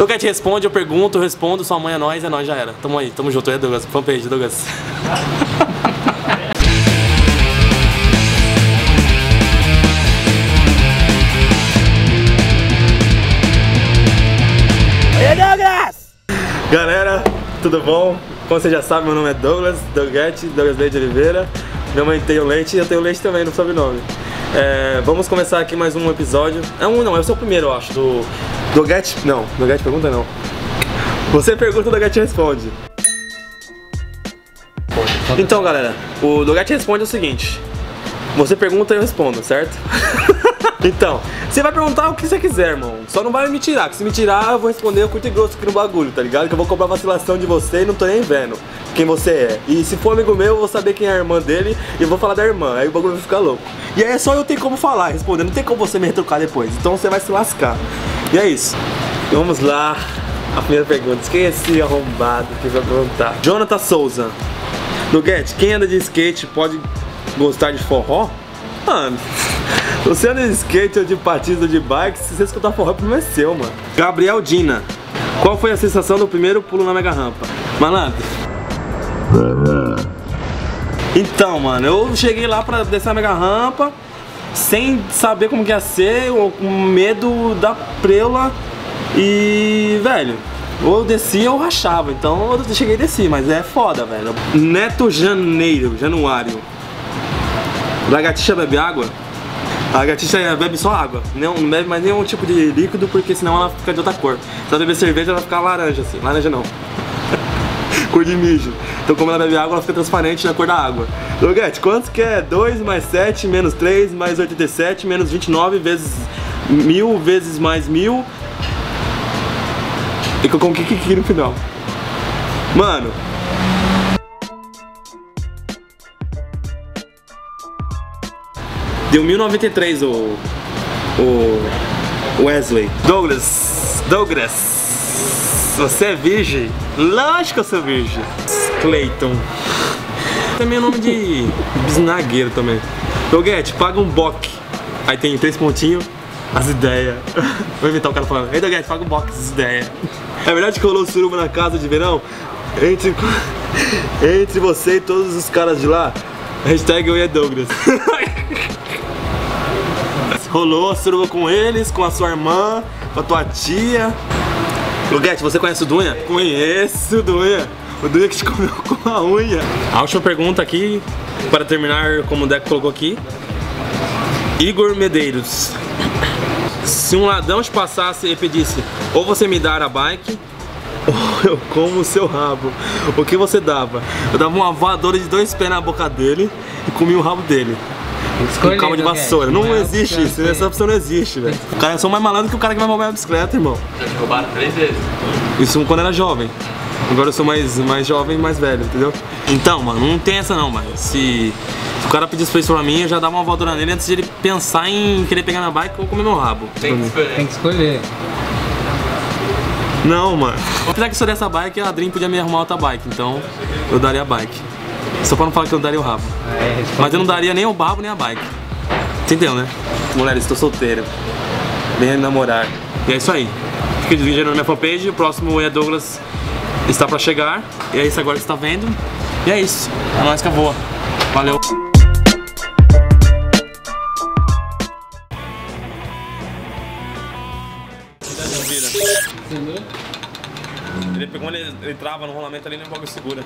Eu quero te responde, eu pergunto, eu respondo, sua mãe é nós, já era. Tamo aí, tamo junto, é Douglas, fanpage, Douglas. Ei, Douglas! Galera, tudo bom? Como você já sabe, meu nome é Douglas, Douglas, Douglas Leite de Oliveira. Minha mãe tem o Leite e eu tenho o Leite também no sobrenome. É, vamos começar aqui mais um episódio. É um não, é o seu primeiro, eu acho, do Douglas. Não, Douglas pergunta não. Você pergunta, o Douglas responde. Então, galera, o Douglas responde é o seguinte. Você pergunta e eu respondo, certo? Então, você vai perguntar o que você quiser, irmão. Só não vai me tirar, que se me tirar eu vou responder curto e grosso aqui no bagulho, tá ligado? Que eu vou cobrar vacilação de você e não tô nem vendo quem você é. E se for amigo meu, eu vou saber quem é a irmã dele e eu vou falar da irmã, aí o bagulho vai ficar louco. E aí é só eu ter como falar, responder, não tem como você me retrucar depois. Então você vai se lascar. E é isso. Vamos lá, a primeira pergunta. Esqueci, arrombado, que vai perguntar. Jonathan Souza. Doguete, quem anda de skate pode gostar de forró? Mano, você anda de skate ou de patins ou de bike, se você escutar forró, o problema é seu, mano. Gabriel Dina, qual foi a sensação do primeiro pulo na mega rampa? Malandro. Então, mano, eu cheguei lá pra descer a mega rampa, sem saber como que ia ser, com medo da preula e, velho, ou eu descia ou rachava, então eu cheguei e desci, mas é foda, velho. Neto Janeiro, Januário. Lagartixa bebe água? A lagartixa bebe só água, não bebe mais nenhum tipo de líquido, porque senão ela fica de outra cor. Se ela beber cerveja, ela fica laranja assim, laranja não, cor de mijo. Então como ela bebe água, ela fica transparente na cor da água. Doguete, quanto que é 2 mais 7 menos 3 mais 87 menos 29 vezes 1000 vezes mais 1000? E com o que no final? Mano, deu 1093 o Wesley. Douglas, você é virgem? Lógico que eu sou virgem. Clayton. Também é nome de bisnagueiro também. Doguete, paga um box. Aí tem 3 pontinhos, as ideias. Vou inventar o cara falando. Ei, Doguete, paga um box, as ideias. É verdade que rolou suruba na casa de verão? Entre você e todos os caras de lá. Hashtag eu e Douglas. Rolou suruba com eles, com a sua irmã, com a tua tia. Douglas, você conhece o Dunha? Conheço o Dunha. O Dunha que te comeu com a unha. A última pergunta aqui, para terminar, como o Deco colocou aqui. Igor Medeiros. Se um ladrão te passasse e pedisse, ou você me dar a bike, ou eu como o seu rabo, o que você dava? Eu dava uma voadora de 2 pés na boca dele e comia o rabo dele. Com cabo de vassoura. Não existe isso, essa opção não existe, velho. O cara é só mais malandro que o cara que vai roubar a bicicleta, irmão. Já me roubaram 3 vezes. Isso quando era jovem. Agora eu sou mais jovem e mais velho, entendeu? Então, mano, não tem essa não, mano. Se o cara pedisse isso pra mim, eu já dava uma voadora nele antes de ele pensar em querer pegar minha bike ou comer meu rabo. Tem que escolher. Tem que escolher. Não, mano. Apesar que se eu desse a bike, a Dream podia me arrumar outra bike, então eu daria a bike. Só pra não falar que eu não daria o rabo. Mas eu não daria nem o rabo nem a bike. Entendeu, né? Mulheres, estou solteira. Venha namorar. E é isso aí. Fica de vídeo na minha fanpage. O próximo é Douglas. Está pra chegar. E é isso agora que você tá vendo. E é isso. É nóis que eu vou. Valeu. Ele pegou, ele trava no rolamento ali, nem o bagulho segura.